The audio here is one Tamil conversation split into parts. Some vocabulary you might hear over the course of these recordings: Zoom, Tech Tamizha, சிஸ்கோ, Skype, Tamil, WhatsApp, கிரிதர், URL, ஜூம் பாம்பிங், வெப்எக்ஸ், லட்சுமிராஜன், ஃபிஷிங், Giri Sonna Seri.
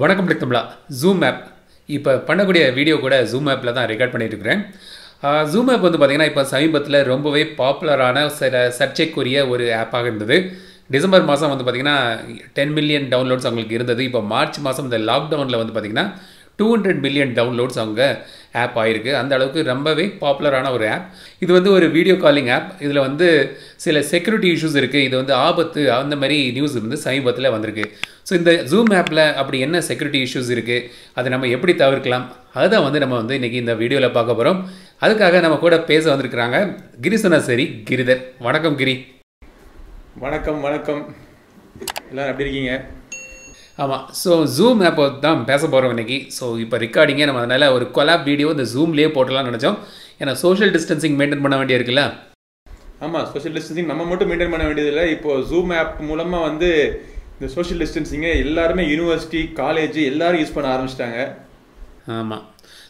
வணக்கம் டெக்தம்லா Zoom app இப்போ பண்ணக்கூடிய வீடியோ கூட Zoom appல தான் ரெக்கார்ட் பண்ணிட்டு இருக்கேன் Zoom app வந்து பாத்தீங்கன்னா இப்போ சமீபத்துல ரொம்பவே பாப்புலரான சர்ச்சைக்குரிய ஒரு ஆப்பாக இருந்தது டிசம்பர் மாதம் வந்து பாத்தீங்கன்னா 10 மில்லியன் டவுன்லோட்ஸ் உங்களுக்கு இருந்தது இப்போ மார்ச் மாதம் இந்த லாக் டவுன்ல வந்து பாத்தீங்கன்னா 200 மில்லியன் டவுன்லோட்ஸ் அவங்க ஆப் ஆயிருக்கு அந்த அளவுக்கு ரொம்பவே பாப்புலரான ஒரு ஆப் இது வந்து ஒரு வீடியோ காலிங் ஆப் இதுல வந்து சில செக்யூரிட்டி இஷ்யூஸ் இருக்கு இது வந்து ஆபத்து அந்த மாதிரி நியூஸ் வந்து சமீபத்துல வந்திருக்கு சோ இந்த Zoom appல அப்படி என்ன செக்யூரிட்டி இஷ்யூஸ் இருக்கு அதை நம்ம எப்படி தவிர்க்கலாம் அத வந்து நம்ம வந்து இன்னைக்கு இந்த வீடியோல பார்க்க போறோம் அதுக்காக நம்ம கூட பேச வந்திருக்காங்க கிரி சொன்னா சரி கிரிதர் வணக்கம் கிரி வணக்கம் வணக்கம் எல்லாரும் எப்படி இருக்கீங்க So Zoom app தான் பேச போறோம் இன்னைக்கு சோ இப்போ ரெக்கார்டிங்கே நம்ம அதனால ஒரு கொலாப் வீடியோ இந்த Zoomலயே போடலாம்னு நினைச்சோம் ஏனா சோஷியல் டிஸ்டன்சிங் மெயின்டெய்ன் பண்ண வேண்டிய இருக்குல ஆமா சோஷியல் டிஸ்டன்சிங் நம்ம மட்டும் மெயின்டெய்ன் பண்ண வேண்டியது இல்ல இப்போ Zoom app மூலமா வந்து இந்த சோஷியல் டிஸ்டன்சிங்கை எல்லாரும் யுனிவர்சிட்டி காலேஜ் எல்லாரும் யூஸ் பண்ண ஆரம்பிச்சிட்டாங்க ஆமா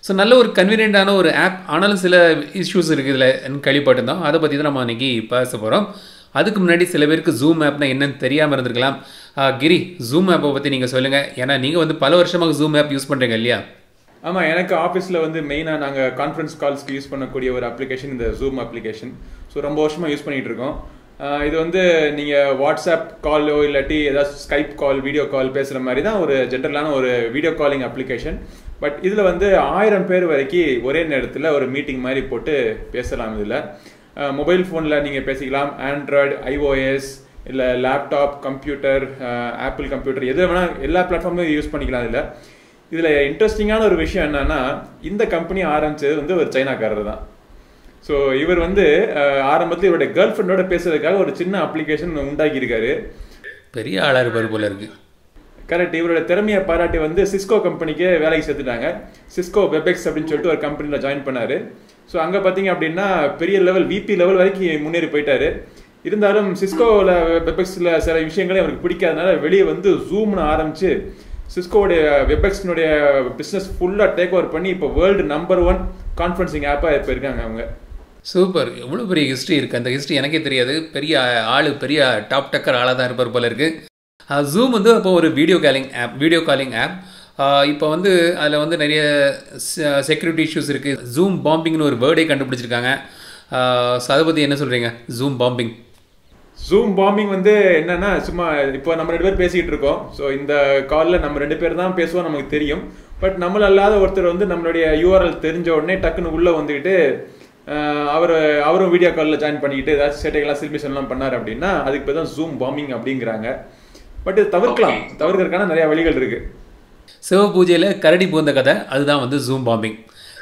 சோ நல்ல ஒரு கன்வீனியன்ட்டான ஒரு ஆப் ஆனாலும் சில இஷ்யூஸ் இருக்கு இதுல கழிப்பட்டோம் அத பத்தி தான் நம்ம இன்னைக்கு பேச போறோம் அதுக்கு முன்னாடி சில பேருக்கு Zoom appனா என்னன்னு தெரியாம இருந்திருக்கலாம் கிரி Zoom app பத்தி நீங்க சொல்லுங்க ஏனா நீங்க வந்து பல வருஷமாக Zoom app யூஸ் பண்றீங்க இல்லையா ஆமா எனக்கு ஆபீஸ்ல வந்து மெயினா நாங்க கான்ஃபரன்ஸ் கால்ஸ்க்கு யூஸ் பண்ணக்கூடிய ஒரு அப்ளிகேஷன் இந்த Zoom அப்ளிகேஷன் சோ ரொம்ப வருஷமா யூஸ் பண்ணிட்டு இருக்கோம் இது வந்து நீங்க WhatsApp காலோ இல்லட்டி ஏதாவது Skype கால் வீடியோ கால் பேசுற மாதிரி தான் ஒரு ஜெனரலான ஒரு வீடியோ காலிங் அப்ளிகேஷன் பட் இதுல வந்து 1000 பேர் வரைக்கும் ஒரே நேரத்துல ஒரு மீட்டிங் மாதிரி போட்டு பேசலாம் இதுல மொபைல் ஃபோனில் நீங்கள் பேசிக்கலாம் ஆண்ட்ராய்டு ஐஓஎஸ் இல்லை லேப்டாப் கம்ப்யூட்டர் ஆப்பிள் கம்ப்யூட்டர் எது வேணால் எல்லா பிளாட்ஃபார்மும் யூஸ் பண்ணிக்கலாம் இதில் இதில் இன்ட்ரெஸ்டிங்கான ஒரு விஷயம் என்னென்னா இந்த கம்பெனி ஆரம்பித்தது வந்து ஒரு சைனாக்காரர் தான் ஸோ இவர் வந்து ஆரம்பத்தில் இவருடைய கேர்ள் ஃப்ரெண்டோட பேசுறதுக்காக ஒரு சின்ன அப்ளிகேஷன் உண்டாக்கியிருக்காரு பெரிய ஆளாறு பருப்போல இருக்குது கரெக்ட் இவரோட திறமையை பாராட்டி வந்து சிஸ்கோ கம்பெனிக்கு வேலைக்கு சேர்த்துட்டாங்க சிஸ்கோ வெப்எக்ஸ் அப்படின்னு சொல்லிட்டு ஒரு கம்பெனியில் ஜாயின் பண்ணார் ஸோ அங்கே பார்த்தீங்க அப்படின்னா பெரிய லெவல் விபி லெவல் வரைக்கும் முன்னேறி போயிட்டாரு இருந்தாலும் சிஸ்கோவில் வெப்எக்ஸில் சில விஷயங்களே அவருக்கு பிடிக்காதனால வெளியே வந்து ஜூம்னு ஆரம்பித்து சிஸ்கோடைய வெப்எக்ஸினுடைய பிஸ்னஸ் ஃபுல்லாக டேக் ஓவர் பண்ணி இப்போ வேர்ல்டு நம்பர் 1 கான்ஃபரன்சிங் ஆப்பாக இப்போ இருக்காங்க அவங்க சூப்பர் எவ்வளோ பெரிய ஹிஸ்ட்ரி இருக்குது அந்த ஹிஸ்ட்ரி எனக்கே தெரியாது பெரிய ஆள் பெரிய டாப் டக்கர் ஆளாக தான் இருப்பார் போல இருக்குது ஜூம் வந்து அப்போ ஒரு வீடியோ காலிங் ஆப் இப்போ வந்து அதில் வந்து நிறைய செக்யூரிட்டி இஷ்யூஸ் இருக்குது ஜூம் பாம்பிங்னு ஒரு வேர்டே கண்டுபிடிச்சிருக்காங்க ஸோ அதை பற்றி என்ன சொல்கிறீங்க ஜூம் பாம்பிங் வந்து என்னென்னா சும்மா இப்போ நம்ம 2 பேர் பேசிக்கிட்டு இருக்கோம் ஸோ இந்த காலில் நம்ம 2 பேர் தான் பேசுவோம் நமக்கு தெரியும் பட் நம்மளாத ஒருத்தர் வந்து நம்மளுடைய யூஆர்எல் தெரிஞ்ச உடனே டக்குன்னு உள்ளே வந்துக்கிட்டு அவரும் வீடியோ காலில் ஜாயின் பண்ணிக்கிட்டு ஏதாச்சும் சேட்டைகள்லாம் சில்மிஷன்லாம் பண்ணார் அப்படின்னா அதுக்கு பேர் தான் ஜூம் பாம்பிங் அப்படிங்கிறாங்க பட் இது தவிர்க்கிறதுக்கான நிறையா வழிகள் இருக்குது சிவ பூஜையில் கரடி பூந்த கதை அதுதான் வந்து ஜூம் பாம்பிங்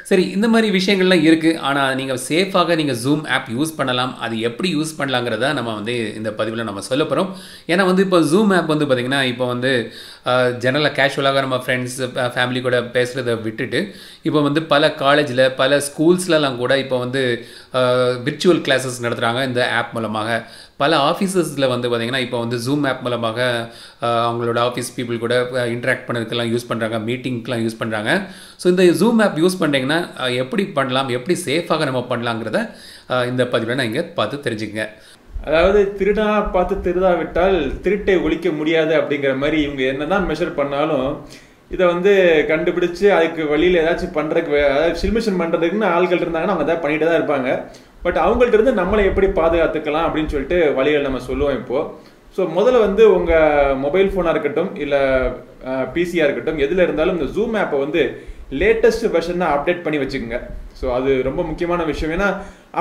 சரி இந்த மாதிரி விஷயங்கள்லாம் இருக்குது ஆனால் நீங்கள் சேஃபாக நீங்கள் ஜூம் ஆப் யூஸ் பண்ணலாம் அது எப்படி யூஸ் பண்ணலாங்கிறத நம்ம வந்து இந்த பதிவில் நம்ம சொல்ல போகிறோம் ஏன்னா வந்து இப்போ ஜூம் ஆப் வந்து பார்த்திங்கன்னா இப்போ வந்து ஜெனரலாக கேஷுவலாக நம்ம ஃப்ரெண்ட்ஸ் ஃபேமிலி கூட பேசுகிறத விட்டுட்டு இப்போ வந்து பல காலேஜில் பல ஸ்கூல்ஸ்லலாம் கூட இப்போ வந்து விர்ச்சுவல் கிளாஸஸ் நடத்துகிறாங்க இந்த ஆப் மூலமாக பல ஆஃபீஸஸில் வந்து பார்த்திங்கன்னா இப்போ வந்து ஜூம் ஆப் மூலமாக அவங்களோட ஆஃபீஸ் பீப்புள் கூட இன்ட்ராக்ட் பண்ணுறதுக்கெல்லாம் யூஸ் பண்ணுறாங்க மீட்டிங்க்கெலாம் யூஸ் பண்ணுறாங்க ஸோ இந்த ஜூம் ஆப் யூஸ் பண்ணுறீங்கன்னா எப்படி பண்ணலாம் எப்படி சேஃபாக நம்ம பண்ணலாங்கிறத இந்த பதிவில் நான் இங்கே பார்த்து தெரிஞ்சுக்கங்க அதாவது திருடா பார்த்து திருடா விட்டால் திருட்டை ஒழிக்க முடியாது அப்படிங்கிற மாதிரி இவங்க என்ன தான் மெஷர் பண்ணாலும் இதை வந்து கண்டுபிடிச்சு அதுக்கு வழியில் ஏதாச்சும் பண்ணுறதுக்கு அதாவது சில்மிஷன் பண்ணுறதுக்குன்னு ஆள்கள் இருந்தாங்கன்னா அவங்க தான் பண்ணிட்டு தான் இருப்பாங்க பட் அவங்கள்ட்ட இருந்து நம்மளை எப்படி பாதுகாத்துக்கலாம் அப்படின்னு சொல்லிட்டு வழிகள் நம்ம சொல்லுவோம் இப்போது ஸோ முதல்ல வந்து உங்கள் மொபைல் ஃபோனாக இருக்கட்டும் இல்லை பிசியாக இருக்கட்டும் எதில் இருந்தாலும் இந்த ஜூம் ஆப்பை வந்து லேட்டஸ்ட் வெர்ஷனாக அப்டேட் பண்ணி வச்சுக்கோங்க ஸோ அது ரொம்ப முக்கியமான விஷயம் ஏன்னா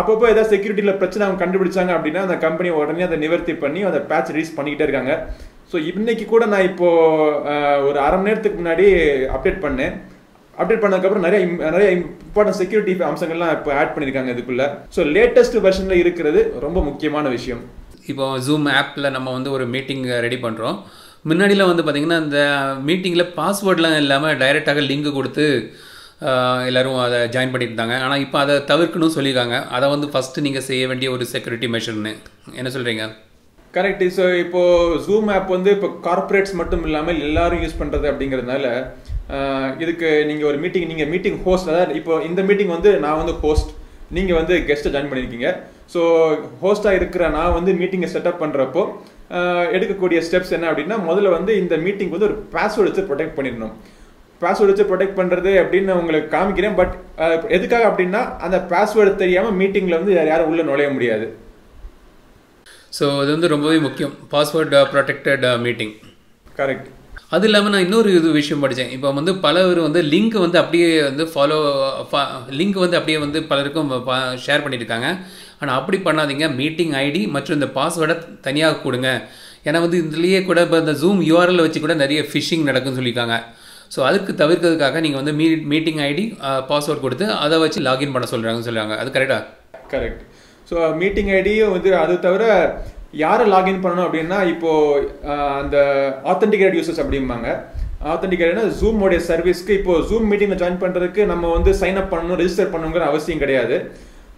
அப்பப்போ ஏதாவது செக்யூரிட்டியில் பிரச்சனை அவங்க கண்டுபிடிச்சாங்க அப்படின்னா அந்த கம்பெனி உடனே அதை நிவர்த்தி பண்ணி அதை பேட்ச் ரிலீஸ் பண்ணிக்கிட்டே இருக்காங்க ஸோ இன்னைக்கு கூட நான் இப்போது ஒரு அரை மணி நேரத்துக்கு முன்னாடி அப்டேட் பண்ணதுக்கப்புறம் நிறைய இம்பார்ட்டன்ட் செக்யூரிட்டி அம்சங்கள்லாம் இப்போ ஆட் பண்ணியிருக்காங்க இதுக்குள்ளே ஸோ லேட்டஸ்ட் வெர்ஷனில் இருக்கிறது ரொம்ப முக்கியமான விஷயம் இப்போ ஜூம் ஆப்பில் நம்ம வந்து ஒரு மீட்டிங் ரெடி பண்ணுறோம் முன்னாடியில் வந்து பார்த்திங்கன்னா இந்த மீட்டிங்கில் பாஸ்வேர்ட்லாம் இல்லாமல் டைரெக்டாக லிங்க் கொடுத்து எல்லோரும் அதை ஜாயின் பண்ணிட்டு இருந்தாங்க ஆனால் இப்போ அதை தவிர்க்கணும்னு சொல்லியிருக்காங்க அதை வந்து ஃபஸ்ட்டு நீங்கள் செய்ய வேண்டிய ஒரு செக்யூரிட்டி மெஷர்னு என்ன சொல்கிறீங்க கரெக்ட் ஸோ இப்போது ஜூம் ஆப் வந்து இப்போ கார்பரேட்ஸ் மட்டும் இல்லாமல் எல்லாரும் யூஸ் பண்ணுறது அப்படிங்கிறதுனால இதுக்கு நீங்கள் ஒரு மீட்டிங் ஹோஸ்ட் அதாவது இப்போ இந்த மீட்டிங் வந்து நான் வந்து ஹோஸ்ட் நீங்கள் வந்து கெஸ்ட்டை ஜாயின் பண்ணியிருக்கீங்க ஸோ ஹோஸ்ட்டாக இருக்கிற நான் வந்து மீட்டிங்கை செட்டப் பண்ணுறப்போ steps என்ன அப்படினா முதல்ல வந்து இந்த மீட்டிங் வந்து ஒரு பாஸ்வேர்ட் வச்சு ப்ரொடெக்ட் பண்ணிரணும் பாஸ்வேர்ட் வச்சு ப்ரொடெக்ட் பண்றது அப்படின உங்களுக்கு காமிக்கிறேன் பட் எதுக்காக அப்படினா அந்த பாஸ்வேர்ட் தெரியாம மீட்டிங்ல வந்து யாரும் உள்ள நுழைய முடியாது சோ அது வந்து ரொம்பவே முக்கியம் பாஸ்வேர்ட் ப்ரொடெக்டட் மீட்டிங் கரெக்ட் அது இல்லாம நான் இன்னொரு விஷயம் படிச்சேன் இப்போ வந்து பலர் வந்து லிங்க் வந்து அப்படியே வந்து ஃபாலோ லிங்க் வந்து அப்படியே வந்து பலருக்கும் ஷேர் பண்ணிருக்காங்க ஆனா அப்படி பண்ணாதீங்க மீட்டிங் ஐடி மற்றும் இந்த பாஸ்வேர்டை தனியாக கொடுங்க ஏன்னா வந்து இதுலயே கூட இந்த Zoom URL வச்சு கூட நிறைய ஃபிஷிங் நடக்குன்னு சொல்லிருக்காங்க சோ அதுக்கு தவிர்க்கிறதுக்காக நீங்க வந்து மீட்டிங் ஐடி பாஸ்வேர்ட் கொடுத்து அதை வச்சு லாகின் பண்ண சொல்றாங்கன்னு சொல்றாங்க அது கரெக்ட்டா கரெக்ட் சோ மீட்டிங் ஐடியும் வந்து அது தவிர யாரை லாகின் பண்ணணும் அப்படின்னா இப்போ அந்த ஆத்தென்டிகேட் யூசர்ஸ் அப்படிம்பாங்க ஆத்தென்டிகேட்னா ஜூம் உடைய சர்வீஸ்க்கு இப்போ ஜூம் மீட்டிங்ல ஜாயின் பண்றதுக்கு நம்ம வந்து சைன் அப் பண்ணணும் ரெஜிஸ்டர் பண்ணுங்கிற அவசியம் கிடையாது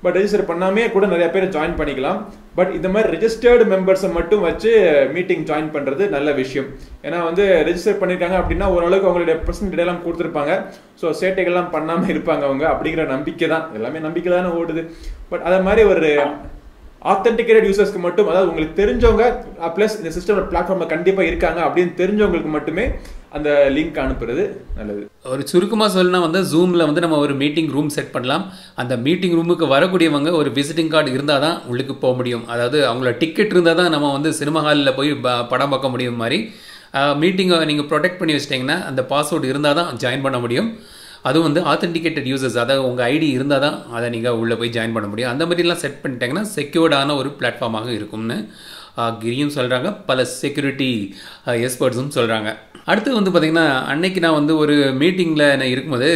பட் ரெஜிஸ்டர் பண்ணாமே கூட நிறைய பேர் ஜாயின் பண்ணிக்கலாம் பட் இந்த மாதிரி ரெஜிஸ்டர்டு மெம்பர்ஸை மட்டும் வச்சு மீட்டிங் ஜாயின் பண்றது நல்ல விஷயம் ஏன்னா வந்து ரெஜிஸ்டர் பண்ணியிருக்காங்க அப்படின்னா ஓரளவுக்கு அவங்களுடைய பர்சன்டேஜ் எல்லாம் கொடுத்துருப்பாங்க ஸோ சேட்டைகள்லாம் பண்ணாமல் இருப்பாங்க அவங்க அப்படிங்கிற நம்பிக்கை தான் எல்லாமே நம்பிக்கை தானே ஓடுது பட் அதை மாதிரி ஒரு ஆத்தென்டிகேட்டட் யூசர்ஸ்க்கு மட்டும் அதாவது உங்களுக்கு தெரிஞ்சவங்க பிளஸ் இந்த சிஸ்டம் பிளாட்ஃபார்ம்ல கண்டிப்பா இருக்காங்க அப்படின்னு தெரிஞ்சவங்களுக்கு மட்டுமே அந்த லிங்க் அனுப்புறது நல்லது ஒரு சுருக்கமா சொல்லணும் வந்து ஜூம்ல வந்து நம்ம ஒரு மீட்டிங் ரூம் செட் பண்ணலாம் அந்த மீட்டிங் ரூமுக்கு வரக்கூடியவங்க ஒரு விசிட்டிங் கார்டு இருந்தால் தான் உள்ளுக்கு போக முடியும் அதாவது அவங்களோட டிக்கெட் இருந்தால் தான் நம்ம வந்து சினிமா ஹாலில் போய் படம் பார்க்க முடியும் மாதிரி மீட்டிங்கை நீங்கள் ப்ரொடெக்ட் பண்ணி வச்சிட்டிங்கன்னா அந்த பாஸ்வேர்டு இருந்தால் தான் ஜாயின் பண்ண முடியும் அதுவும் வந்து ஆத்தென்டிகேட்டட் யூசர்ஸ் அதாவது உங்கள் ஐடி இருந்தால் தான் அதை நீங்கள் உள்ளே போய் ஜாயின் பண்ண முடியும் அந்த மாதிரிலாம் செட் பண்ணிட்டாங்கன்னா செக்யூர்டான ஒரு பிளாட்ஃபார்மாக இருக்கும்னு கிரியும் சொல்கிறாங்க பல செக்யூரிட்டி எக்ஸ்பர்ட்ஸும் சொல்கிறாங்க அடுத்து வந்து பார்த்திங்கன்னா அன்னைக்கு நான் வந்து ஒரு மீட்டிங்கில் நான் இருக்கும்போது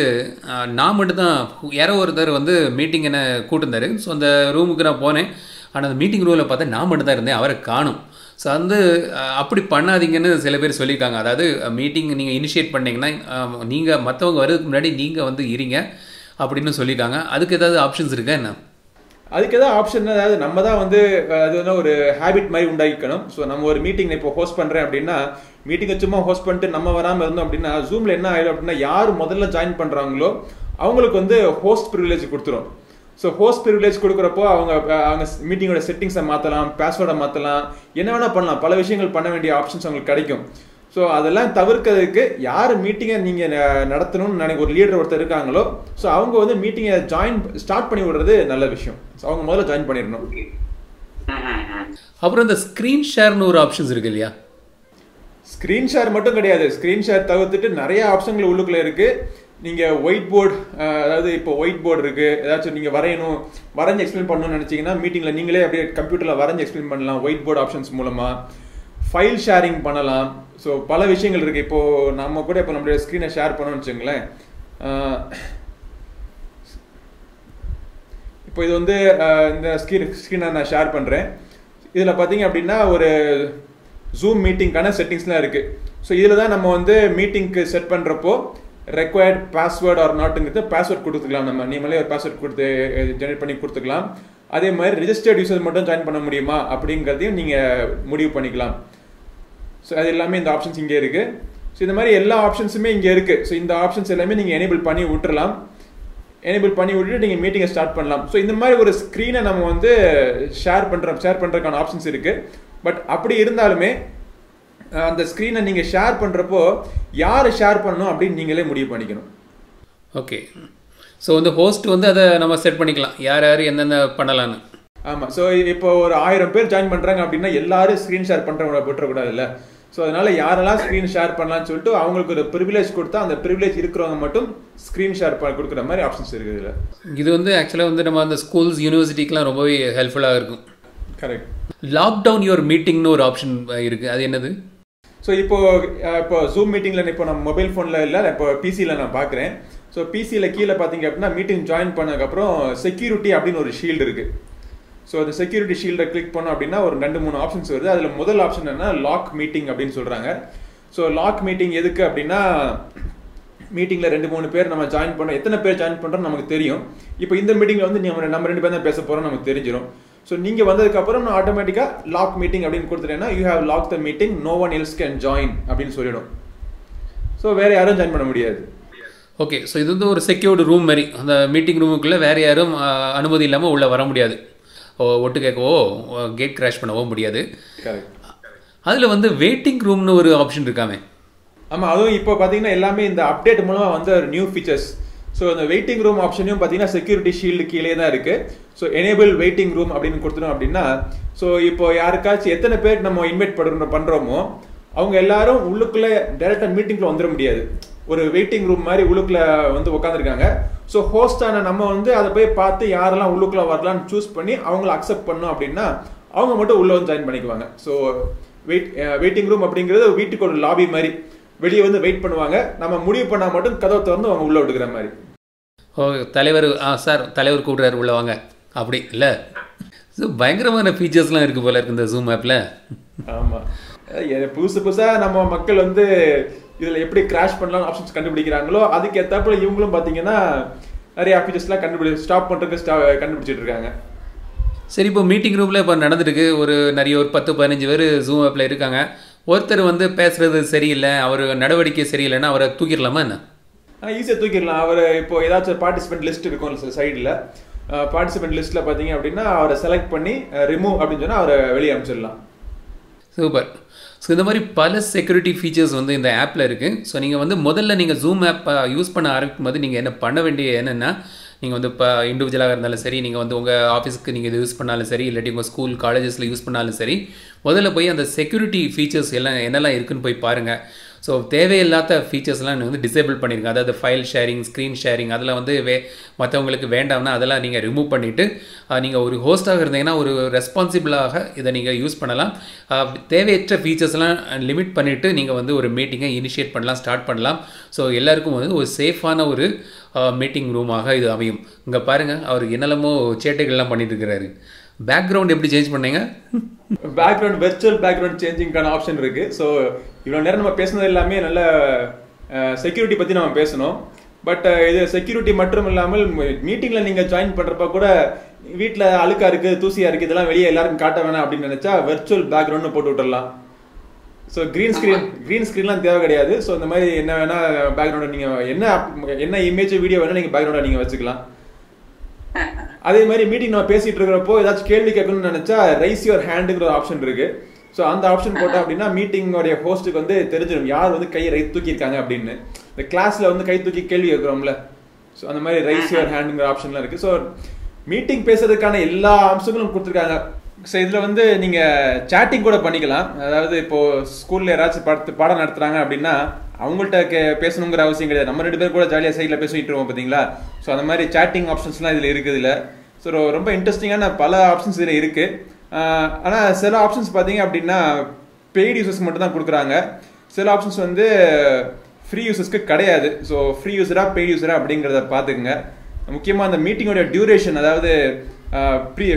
நான் மட்டும்தான் யாரோ ஒருத்தர் வந்து மீட்டிங் என்ன கூட்டிருந்தார் ஸோ அந்த ரூமுக்கு நான் போனேன் ஆனால் அந்த மீட்டிங் ரூமில் பார்த்தா நான் மட்டும்தான் இருந்தேன் அவரை காணும் ஸோ வந்து அப்படி பண்ணாதீங்கன்னு சில பேர் சொல்லியிருக்காங்க அதாவது மீட்டிங் நீங்கள் இனிஷியேட் பண்ணிங்கன்னா நீங்கள் மற்றவங்க வர்றதுக்கு முன்னாடி நீங்கள் வந்து இருங்க அப்படின்னு சொல்லியிருக்காங்க அதுக்கு ஏதாவது ஆப்ஷன்ஸ் இருக்கா என்ன அதுக்கு ஏதாவது ஆப்ஷன் அதாவது நம்ம தான் வந்து அது வந்து ஒரு ஹேபிட் மாதிரி உண்டாக்கிக்கணும் ஸோ நம்ம ஒரு மீட்டிங் இப்போ ஹோஸ்ட் பண்ணுறேன் அப்படின்னா மீட்டிங்கை சும்மா ஹோஸ்ட் பண்ணிட்டு நம்ம வராமல் இருந்தோம் அப்படின்னா ஜூமில் என்ன ஆகிடும் அப்படின்னா யார் முதல்ல ஜாயின் பண்ணுறாங்களோ அவங்களுக்கு வந்து ஹோஸ்ட் ப்ரிவிலேஜ் கொடுத்துரும் ஸோ ஹோஸ்ட் ப்ரிவிலேஜ் கொடுக்குறப்போ அவங்க அவங்க மீட்டிங்கோட செட்டிங்ஸை மாற்றலாம் பாஸ்வேர்டை மாற்றலாம் என்ன வேணால் பண்ணலாம் பல விஷயங்கள் பண்ண வேண்டிய ஆப்ஷன்ஸ் அவங்களுக்கு கிடைக்கும் ஸோ அதெல்லாம் தவிர்க்கிறதுக்கு யார் மீட்டிங்கை நீங்கள் நடத்தணும்னு எனக்கு ஒரு லீடர் ஒருத்தர் இருக்காங்களோ ஸோ அவங்க வந்து மீட்டிங்கை ஜாயின் ஸ்டார்ட் பண்ணி விடுறது நல்ல விஷயம் ஸோ அவங்க முதல்ல ஜாயின் பண்ணிடணும் அப்புறம் இந்த ஸ்க்ரீன் ஷேர்னு ஒரு ஆப்ஷன்ஸ் இருக்கு இல்லையா ஸ்க்ரீன் ஷேர் மட்டும் கிடையாது ஸ்க்ரீன் ஷேர் தவிர்த்துட்டு நிறைய ஆப்ஷன்கள் உள்ளுக்குள்ளே இருக்குது நீங்கள் ஒயிட் போர்டு அதாவது இப்போ ஒயிட் போர்டு இருக்குது ஏதாச்சும் நீங்கள் வரையணும் வரைஞ்சி எக்ஸ்பிளைன் பண்ணணும்னு நினச்சிங்கன்னா மீட்டிங்கில் நீங்களே அப்படியே கம்ப்யூட்டரில் வரைஞ்சி எக்ஸ்பிளைன் பண்ணலாம் ஒயிட் போர்டு ஆப்ஷன்ஸ் மூலமாக ஃபைல் ஷேரிங் பண்ணலாம் ஸோ பல விஷயங்கள் இருக்குது இப்போது நம்ம கூட இப்போ நம்மளுடைய ஸ்க்ரீனை ஷேர் பண்ணணும்னு வச்சுங்களேன் இப்போ இது வந்து இந்த ஸ்க்ரீனை நான் ஷேர் பண்ணுறேன் இதில் பார்த்தீங்க அப்படின்னா ஒரு ஜூம் மீட்டிங்கான செட்டிங்ஸ்லாம் இருக்குது ஸோ இதில் தான் நம்ம வந்து மீட்டிங்க்கு செட் பண்ணுறப்போ ரெக்வயர்ட் பாஸ்வேர்ட் ஆர் நாட்டுங்கிறது பாஸ்வேர்ட் கொடுத்துக்கலாம் நம்ம நீங்களே ஒரு பாஸ்வேர்ட் கொடுத்து ஜெனரேட் பண்ணி கொடுத்துக்கலாம் அதே மாதிரி ரெஜிஸ்டர்ட் யூசர் மட்டும் ஜாயின் பண்ண முடியுமா அப்படிங்கிறதையும் நீங்கள் முடிவு பண்ணிக்கலாம் ஸோ அது எல்லாமே இந்த ஆப்ஷன்ஸ் இங்கே இருக்குது ஸோ இந்த மாதிரி எல்லா ஆப்ஷன்ஸுமே இங்கே இருக்குது ஸோ இந்த ஆப்ஷன்ஸ் எல்லாமே நீங்கள் எனேபிள் பண்ணி விட்டுறலாம் எனேபிள் பண்ணி விட்டுட்டு நீங்கள் மீட்டிங்கை ஸ்டார்ட் பண்ணலாம் ஸோ இந்த மாதிரி ஒரு ஸ்க்ரீனை நம்ம வந்து ஷேர் பண்ணுறதுக்கான ஆப்ஷன்ஸ் இருக்குது பட் அப்படி இருந்தாலுமே அந்த ஸ்க்ரீனை நீங்கள் ஷேர் பண்ணுறப்போ யார் ஷேர் பண்ணணும் அப்படின்னு நீங்களே முடிவு பண்ணிக்கணும் ஓகே ஸோ வந்து ஹோஸ்ட் வந்து அதை நம்ம செட் பண்ணிக்கலாம் யார் யார் என்னென்ன பண்ணலான்னு ஆமாம் ஸோ இப்போ ஒரு 1000 பேர் ஜாயின் பண்ணுறாங்க அப்படின்னா எல்லாரும் ஸ்க்ரீன் ஷேர் பண்ணுறவங்கள போட்டக்கூடாது இல்லை ஸோ அதனால் யாரெல்லாம் ஸ்க்ரீன் ஷேர் பண்ணலான்னு சொல்லிட்டு அவங்களுக்கு ஒரு ப்ரிவிலேஜ் கொடுத்தா அந்த ப்ரிவிலேஜ் இருக்கிறவங்க மட்டும் ஸ்க்ரீன் ஷேர் பண்ணி கொடுக்குற மாதிரி ஆப்ஷன்ஸ் இருக்குது இதில் இது வந்து ஆக்சுவலாக வந்து நம்ம அந்த ஸ்கூல்ஸ் யூனிவர்சிட்டிக்கெலாம் ரொம்பவே ஹெல்ப்ஃபுல்லாக இருக்கும் கரெக்ட் லாக்டவுன் யுவர் மீட்டிங்னு ஒரு ஆப்ஷன் இருக்குது அது என்னது ஸோ இப்போ ஜூம் மீட்டிங்கில் இப்போ நம்ம மொபைல் ஃபோனில் இல்லை இப்போ பிசியில் நான் பார்க்குறேன் ஸோ பிசியில் கீழே பார்த்தீங்க அப்படின்னா மீட்டிங் ஜாயின் பண்ணதுக்கப்புறம் செக்யூரிட்டி அப்படின்னு ஒரு ஷீல்டு இருக்குது ஸோ அந்த செக்யூரிட்டி ஷீல்டை கிளிக் பண்ணோம் அப்படின்னா ஒரு 2-3 ஆப்ஷன்ஸ் வருது அதில் முதல் ஆப்ஷன் என்னன்னா லாக் மீட்டிங் அப்படின்னு சொல்கிறாங்க ஸோ லாக் மீட்டிங் எதுக்கு அப்படின்னா மீட்டிங்கில் 2-3 பேர் நம்ம ஜாயின் பண்ணுறோம் எத்தனை பேர் ஜாயின் பண்ணுறோம்னு நமக்கு தெரியும் இப்போ இந்த மீட்டிங்கில் வந்து நம்ம 2 பேர் தான் பேச போகிறோம் நமக்கு தெரிஞ்சிடும் ஸோ நீங்கள் வந்ததுக்கப்புறம் நான் ஆட்டோமேட்டிக்காக லாக் மீட்டிங் அப்படின்னு கொடுத்துட்டேன்னா you have lock the meeting no one else can join அப்படின்னு சொல்லிடும் ஸோ வேறு யாரும் ஜாயின் பண்ண முடியாது ஓகே ஸோ இது வந்து ஒரு செக்யூர்டு ரூம் மாதிரி அந்த மீட்டிங் ரூமுக்குள்ளே வேறு யாரும் அனுமதி இல்லாமல் உள்ளே வர முடியாது ஒட்டு கேட்கவோ கேட் கிராஷ் பண்ணவோ முடியாது அதில் வந்து வெயிட்டிங் ரூம்னு ஒரு ஆப்ஷன் இருக்காமே. ஆமாம், அதுவும் இப்போ பார்த்தீங்கன்னா எல்லாமே இந்த அப்டேட் மூலமாக வந்து ஒரு நியூ ஃபீச்சர்ஸ். ஸோ இந்த வெயிட்டிங் ரூம் ஆப்ஷனையும் பார்த்தீங்கன்னா செக்யூரிட்டி ஷீல்டு கீழே தான் இருக்குது. ஸோ எனேபிள் வெயிட்டிங் ரூம் அப்படின்னு கொடுத்துட்டோம் அப்படின்னா, ஸோ இப்போ யாருக்காச்சும் எத்தனை பேர் நம்ம இன்வைட் பண்ணுறோமோ அவங்க எல்லாரும் உள்ளுக்குள்ளே டேரெக்டாக மீட்டிங்கில் வந்துட முடியாது. ஒரு வெயிட்டிங் ரூம் மாதிரி உள்ளுக்குள்ளே வந்து உட்காந்துருக்காங்க. ஸோ ஹோஸ்டான நம்ம வந்து அதை போய் பார்த்து யாரெல்லாம் உள்ளுக்குள்ளே வரலான்னு சூஸ் பண்ணி அவங்கள அக்செப்ட் பண்ணோம் அப்படின்னா அவங்க மட்டும் உள்ளே வந்து ஜாயின் பண்ணிக்குவாங்க. ஸோ வெயிட்டிங் ரூம் அப்படிங்கிறது வீட்டுக்கு ஒரு லாபி மாதிரி வெளியே வந்து வெயிட் பண்ணுவாங்க. நம்ம முடிவு பண்ணால் மட்டும் கதவை திறந்து அவங்க உள்ளே விடுக்கிற மாதிரி. ஓ, தலைவர் சார் தலைவர் கூப்பிட்றாரு உள்ளே வாங்க அப்படி இல்லை. ஸோ பயங்கரமான ஃபீச்சர்ஸ்லாம் இருக்குது போல இருக்குது இந்த ஜூம் ஆப்பில். ஆமாம், புதுசு புதுசாக நம்ம மக்கள் வந்து இதில் எப்படி கிராஷ் பண்ணலாம் ஆப்ஷன்ஸ் கண்டுபிடிக்கிறாங்களோ அதுக்கு ஏற்றாப்புல இவங்களும் பார்த்தீங்கன்னா நிறைய ஆஃபீஸஸ்லாம் ஸ்டாப் பண்ணுறதுக்கு கண்டுபிடிச்சிட்டு இருக்காங்க. சரி, இப்போ மீட்டிங் ரூமில் இப்போ நடந்துருக்கு ஒரு 10-15 பேர் ஜூம் ஆப்பில் இருக்காங்க. ஒருத்தர் வந்து பேசுகிறது சரியில்லை, அவர் நடவடிக்கை சரியில்லைன்னா அவரை தூக்கிடலாமா என்ன? ஈஸியாக தூக்கிடலாம். அவர் இப்போ ஏதாச்சும் பார்ட்டிசிபென்ட் லிஸ்ட் இருக்கும் சைடில், பார்ட்டிசிபென்ட் லிஸ்ட்டில் பார்த்தீங்க அப்படின்னா அவரை செலக்ட் பண்ணி ரிமூவ் அப்படின்னு சொன்னால் அவரை வெளியே அனுப்பிச்சிடலாம். சூப்பர். ஸோ இந்த மாதிரி பல செக்யூரிட்டி ஃபீச்சர்ஸ் வந்து இந்த ஆப்பில் இருக்குது. ஸோ நீங்கள் வந்து முதல்ல நீங்கள் ஜூம் ஆப்பை யூஸ் பண்ண ஆரம்பிக்கும் போது நீங்கள் என்ன பண்ண வேண்டிய என்னென்னா, நீங்கள் வந்து இப்போ இண்டிவிஜுவலாக இருந்தாலும் சரி, நீங்கள் வந்து உங்கள் ஆஃபீஸுக்கு நீங்கள் இது யூஸ் பண்ணாலும் சரி, இல்லாட்டி உங்கள் ஸ்கூல் காலேஜஸில் யூஸ் பண்ணாலும் சரி, முதல்ல போய் அந்த செக்யூரிட்டி ஃபீச்சர்ஸ் எல்லாம் என்னெல்லாம் இருக்குதுன்னு போய் பாருங்கள். ஸோ தேவையில்லாத ஃபீச்சர்ஸ்லாம் நீங்கள் வந்து டிசேபிள் பண்ணிடுங்க. அதாவது ஃபைல் ஷேரிங், ஸ்க்ரீன் ஷேரிங், அதெல்லாம் வந்து மற்றவங்களுக்கு வேண்டாம்னா அதெல்லாம் நீங்கள் ரிமூவ் பண்ணிவிட்டு நீங்கள் ஒரு ஹோஸ்டாக இருந்தீங்கன்னா ஒரு ரெஸ்பான்சிபிளாக இதை நீங்கள் யூஸ் பண்ணலாம். தேவையற்ற ஃபீச்சர்ஸ்லாம் லிமிட் பண்ணிவிட்டு நீங்கள் வந்து ஒரு மீட்டிங்கை இனிஷியேட் பண்ணலாம், ஸ்டார்ட் பண்ணலாம். ஸோ எல்லாருக்கும் வந்து ஒரு சேஃபான ஒரு மீட்டிங் ரூமாக இது அமையும். இங்கே பாருங்கள், அவர் என்னெல்லாமோ சேட்டைகள்லாம் பண்ணிட்டு இருக்கிறாரு. பேக்ரவுண்ட் எப்படி சேஞ்ச் பண்ணீங்க? பேக்ரவுண்ட் வெர்ச்சுவல் பேக்ரவுண்ட் சேஞ்சிங்கான ஆப்ஷன் இருக்குது. ஸோ இவ்வளோ நேரம் நம்ம பேசுனது எல்லாமே நல்ல செக்யூரிட்டி பற்றி நம்ம பேசணும். பட் இது செக்யூரிட்டி மட்டும் இல்லாமல் மீட்டிங்கில் நீங்கள் ஜாயின் பண்ணுறப்ப கூட வீட்டில் அழுக்காக இருக்குது, தூசியாக இருக்குது, இதெல்லாம் வெளியே எல்லாருக்கும் காட்ட வேணாம் அப்படின்னு நினச்சா வெர்ச்சுவல் பேக்ரவுண்ட்னு போட்டு விட்டுடலாம். ஸோ க்ரீன் ஸ்க்ரீன்லாம் தேவை கிடையாது. ஸோ இந்த மாதிரி என்ன வேணால் பேக்ரவுண்டை நீங்கள் என்ன இமேஜ் வீடியோ வேணால் நீங்கள் பேக்ரவுண்டை நீங்கள் வச்சுக்கலாம். அதே மாதிரி மீட்டிங் நம்ம பேசிட்டு இருக்கிறப்போ ஏதாச்சும் கேள்வி கேட்கணும்னு நினைச்சா ரைஸ் யுவர் ஹேண்டுங்கிற ஆப்ஷன் இருக்கு. ஸோ அந்த ஆப்ஷன் போட்டோம் அப்படின்னா மீட்டிங்கோடைய ஹோஸ்ட்டுக்கு வந்து தெரிஞ்சிடும் யார் வந்து கையை தூக்கியிருக்காங்க அப்படின்னு. இந்த கிளாஸ்ல வந்து கை தூக்கி கேள்வி கேட்குறோம்ல, ஸோ அந்த மாதிரி ரைஸ் யுவர் ஹேண்டுங்கிற ஆப்ஷன்லாம் இருக்கு. ஸோ மீட்டிங் பேசுறதுக்கான எல்லா ஆப்ஷன்களும் கொடுத்துருக்காங்க. ஸோ இதில் வந்து நீங்க சேட்டிங் கூட பண்ணிக்கலாம். அதாவது இப்போ ஸ்கூல்ல யாராச்சும் பாடம் நடத்துறாங்க அப்படின்னா அவங்கள்ட்ட பேசணுங்கிற அவசியம் கிடையாது, நம்ம ரெண்டு பேர் கூட ஜாலியாக சைடில் பேசிட்டு இருக்கோம் பார்த்தீங்களா. ஸோ அந்த மாதிரி சேட்டிங் ஆப்ஷன்ஸ்லாம் இதில் இருக்குது. இல்லை, ஸோ ரொம்ப இன்ட்ரெஸ்டிங்கான பல ஆப்ஷன்ஸ் இதில் இருக்குது. ஆனால் சில ஆப்ஷன்ஸ் பார்த்தீங்க அப்படின்னா பெய்டு யூசர்ஸ் மட்டும் தான் கொடுக்குறாங்க. சில ஆப்ஷன்ஸ் வந்து ஃப்ரீ யூசர்ஸ்க்கு கிடையாது. ஸோ ஃப்ரீ யூஸரா பெய்டு யூஸரா அப்படிங்கிறத பார்த்துக்குங்க. முக்கியமாக அந்த மீட்டிங்கோடைய டியூரேஷன், அதாவது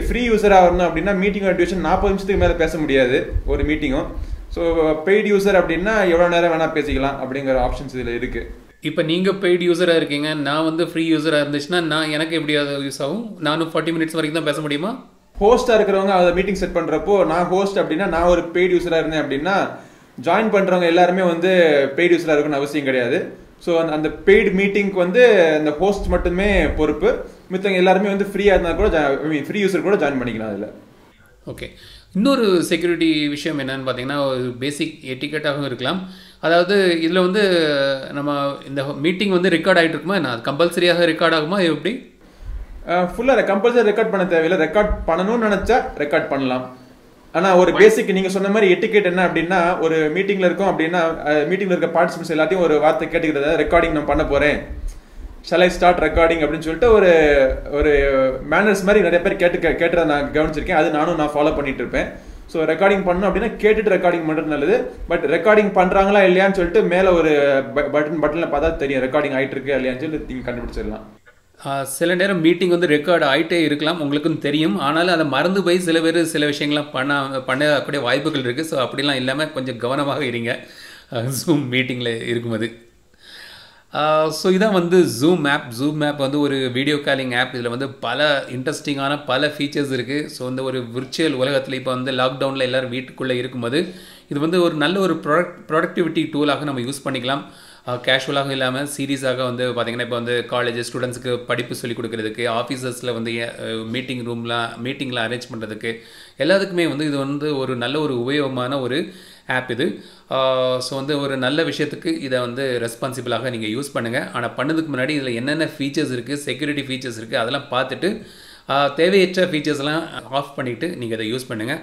ஃப்ரீ யூஸராக வரணும் அப்படின்னா மீட்டிங்கோட டியூரேஷன் 40 நிமிஷத்துக்கு மேலே பேச முடியாது ஒரு மீட்டிங்கும். ஸோ பெய்டு யூசர் அப்படின்னா எவ்வளோ நேரம் வேணால் பேசிக்கலாம் அப்படிங்கிற ஆப்ஷன்ஸ் இதில் இருக்குது. இப்போ நீங்கள் பெய்டு யூஸராக இருக்கீங்க, நான் வந்து ஃப்ரீ யூஸராக இருந்துச்சுன்னா நான் எனக்கு எப்படி யூஸ் ஆகும்? நானும் 40 மினிட்ஸ் வரைக்கும் தான் பேச முடியுமா? ஹோஸ்ட்டாக இருக்கிறவங்க அதை மீட்டிங் செட் பண்ணுறப்போ நான் ஹோஸ்ட் அப்படின்னா நான் ஒரு பெய்டு யூஸராக இருந்தேன் அப்படின்னா ஜாயின் பண்ணுறவங்க எல்லாருமே வந்து பெய்டு யூஸராக இருக்குன்னு அவசியம் கிடையாது. ஸோ அந்த பெய்டு மீட்டிங்க்கு வந்து அந்த ஹோஸ்ட் மட்டுமே பொறுப்பு. மித்தவங்க எல்லாருமே வந்து ஃப்ரீயாக இருந்தால் கூட ஃப்ரீ யூஸர் கூட ஜாயின் பண்ணிக்கலாம் அதில். ஓகே, இன்னொரு செக்யூரிட்டி விஷயம் என்னன்னு பார்த்தீங்கன்னா ஒரு பேசிக் எட்டிக்கெட்டாகவும் இருக்கலாம். அதாவது இதில் வந்து நம்ம இந்த மீட்டிங் வந்து ரெக்கார்ட் ஆகிட்டு இருக்குமா என்ன? அது கம்பல்சரியாக ரெக்கார்ட் ஆகுமா? எப்படி ஃபுல்லாக கம்பல்சரி ரெக்கார்ட் பண்ண தேவையில்லை. ரெக்கார்ட் பண்ணணும்னு நினச்சா ரெக்கார்ட் பண்ணலாம். ஆனால் ஒரு பேசிக் நீங்கள் சொன்ன மாதிரி எட்டிக்கெட் என்ன அப்படின்னா ஒரு மீட்டிங்கில் இருக்கோம் அப்படின்னா மீட்டிங்கில் இருக்க பார்ட்டிசிபென்ட்ஸ் எல்லாத்தையும் ஒரு வார்த்தை கேட்டுக்கிறத ரெக்கார்டிங் நான் பண்ண போகிறேன், ஷல் ஐ ஸ்டார்ட் ரெக்கார்டிங் அப்படின்னு சொல்லிட்டு ஒரு ஒரு மேனர்ஸ் மாதிரி நிறைய பேர் கேட்டுறதை நான் கவனிச்சிருக்கேன். அது நானும் ஃபாலோ பண்ணிட்டு இருப்பேன். ஸோ ரெக்கார்டிங் பண்ணணும் அப்படின்னா கேட்டுட்டு ரெக்கார்டிங் பண்ணுறது நல்லது. பட் ரெக்கார்டிங் பண்ணுறாங்களா இல்லையான்னு சொல்லிட்டு மேலே ஒரு பட்டனில் பார்த்தா தெரியும் ரெக்கார்டிங் ஆகிட்டு இருக்கு இல்லையான்னு சொல்லிட்டு நீங்கள் கண்டுபிடிச்சிடலாம். சில நேரம் மீட்டிங் வந்து ரெக்கார்டு ஆகிட்டே இருக்கலாம், உங்களுக்கும் தெரியும். ஆனாலும் அதை மறந்து போய் சில பேர் சில விஷயங்கள்லாம் பண்ணக்கூடிய வாய்ப்புகள் இருக்குது. ஸோ அப்படிலாம் இல்லாமல் கொஞ்சம் கவனமாக இருங்க ஜூம் மீட்டிங்கில் இருக்கும்போது. ஸோ இதான் வந்து ஜூம் ஆப் வந்து ஒரு வீடியோ காலிங் ஆப். இதில் வந்து பல இன்ட்ரெஸ்டிங்கான பல ஃபீச்சர்ஸ் இருக்குது. ஸோ இந்த ஒரு விர்ச்சுவல் உலகத்தில் இப்போ வந்து லாக்டவுனில் எல்லோரும் வீட்டுக்குள்ளே இருக்கும்போது இது வந்து ஒரு நல்ல ஒரு ப்ரொடக்டிவிட்டி டூலாக நம்ம யூஸ் பண்ணிக்கலாம். கேஷுவலாக இல்லாமல் சீரியஸாக வந்து பார்த்திங்கன்னா இப்போ வந்து காலேஜ் ஸ்டூடெண்ட்ஸுக்கு படிப்பு சொல்லிக் கொடுக்குறதுக்கு, ஆஃபீஸஸில் வந்து மீட்டிங்லாம் அரேஞ்ச் பண்ணுறதுக்கு எல்லாத்துக்குமே வந்து இது வந்து ஒரு நல்ல ஒரு உபயோகமான ஒரு app இது சோ வந்து ஒரு நல்ல விஷயத்துக்கு இத வந்து ரெஸ்பான்சிபிளாக நீங்க யூஸ் பண்ணுங்க ஆனா பண்ணதுக்கு முன்னாடி இதுல என்னென்ன ஃபீச்சர்ஸ் இருக்கு செக்யூரிட்டி ஃபீச்சர்ஸ் இருக்கு அதெல்லாம் பார்த்துட்டு தேவையற்ற ஃபீச்சர்ஸ் எல்லாம் ஆஃப் பண்ணிட்டு நீங்க இத யூஸ் பண்ணுங்க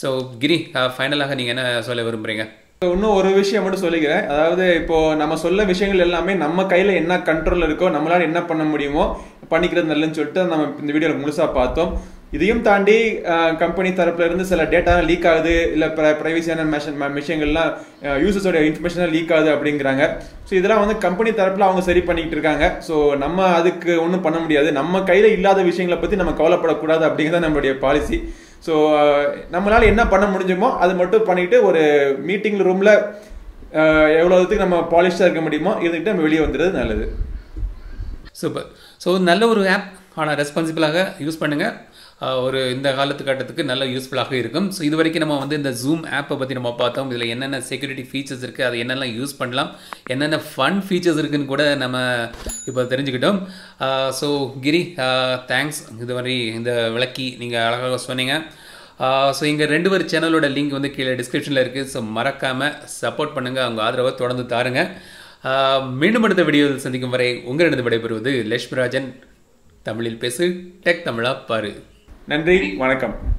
சோ கிரி ஃபைனலாக நீங்க என்ன சொல்ல விரும்பறீங்க இன்னும் ஒரு விஷயம் மட்டும் சொல்லிக்கிறேன் அதாவது இப்போ நம்ம சொல்ல விஷயங்கள் எல்லாமே நம்ம கையில என்ன கண்ட்ரோல் இருக்கோ நம்மளால என்ன பண்ண முடியுமோ பண்ணிக்கிறது நல்லன்னு சொல்லிட்டு நம்ம இந்த வீடியோல முழுசா பார்த்தோம் இதையும் தாண்டி கம்பெனி தரப்புல இருந்து சில டேட்டா லீக் ஆகுது இல்ல பிரைவசியான விஷயங்கள்லாம் யூசர்ஸோட இன்ஃபர்மேஷன் லீக் ஆகுது அப்படிங்கறாங்க சோ இதெல்லாம் வந்து கம்பெனி தரப்புல அவங்க சரி பண்ணிட்டு இருக்காங்க சோ நம்ம அதுக்கு ஒண்ணும் பண்ண முடியாது நம்ம கையில இல்லாத விஷயங்களை பத்தி நம்ம கவலைப்பட கூடாது அப்படிங்கறது நம்மளுடைய பாலிசி சோ நம்மளால என்ன பண்ண முடியுமோ அது மட்டும் பண்ணிட்டு ஒரு மீட்டிங் ரூம்ல எவ்வளவுக்கு நம்ம பாலிஷா இருக்க முடியுமோ இதுக்கிட்ட நம்ம வெளிய வந்திறது நல்லது சூப்பர் சோ நல்ல ஒரு ஆப் ஆனா ரெஸ்பான்சிபிளாக யூஸ் பண்ணுங்க ஒரு இந்த காலத்து கட்டத்துக்கு நல்ல யூஸ்புல்லாக இருக்கும் சோ இதுவரைக்கும் நம்ம வந்து இந்த Zoom ஆப் பத்தி நம்ம பார்த்தோம் இதுல என்னென்ன செக்யூரிட்டி ஃபீச்சர்ஸ் இருக்கு அது என்னெல்லாம் யூஸ் பண்ணலாம் என்னென்ன ஃபன் ஃபீச்சர்ஸ் இருக்குன்னு கூட நம்ம இப்போ தெரிஞ்சிட்டோம் சோ கிரி தேங்க்ஸ் இதுவரை இந்த விளக்கி நீங்க அழகாக சொன்னீங்க சோ இங்க ரெண்டு பேர் சேனலோட லிங்க் வந்து கீழ டிஸ்கிரிப்ஷன்ல இருக்கு சோ மறக்காம சப்போர்ட் பண்ணுங்க அவங்க ஆதரவை தொடர்ந்து தாருங்க மீண்டும் அடுத்த வீடியோவில் சந்திக்கும் வரை உங்களிடம் விடைபெறுவது லட்சுமிராஜன் தமிழில் பேசு டெக் தமிழா பாரு நன்றி வணக்கம்